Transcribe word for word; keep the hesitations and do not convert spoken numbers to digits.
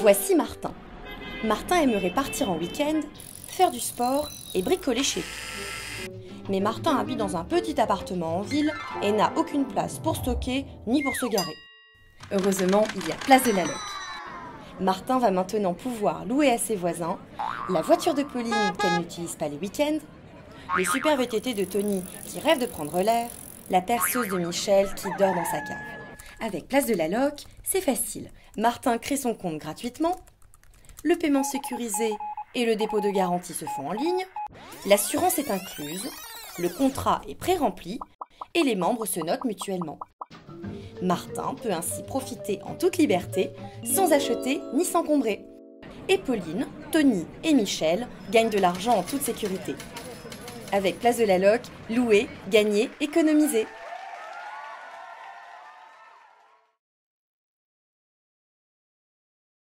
Voici Martin. Martin aimerait partir en week-end, faire du sport et bricoler chez lui. Mais Martin habite dans un petit appartement en ville et n'a aucune place pour stocker ni pour se garer. Heureusement, il y a Place de la Loc. Martin va maintenant pouvoir louer à ses voisins la voiture de Pauline qu'elle n'utilise pas les week-ends, le super V T T de Tony qui rêve de prendre l'air, la perceuse de Michel qui dort dans sa cave. Avec Place de la Loc, c'est facile. Martin crée son compte gratuitement, le paiement sécurisé et le dépôt de garantie se font en ligne, l'assurance est incluse, le contrat est pré-rempli et les membres se notent mutuellement. Martin peut ainsi profiter en toute liberté, sans acheter ni s'encombrer. Et Pauline, Tony et Michel gagnent de l'argent en toute sécurité. Avec Place de la Loc, louer, gagner, économiser.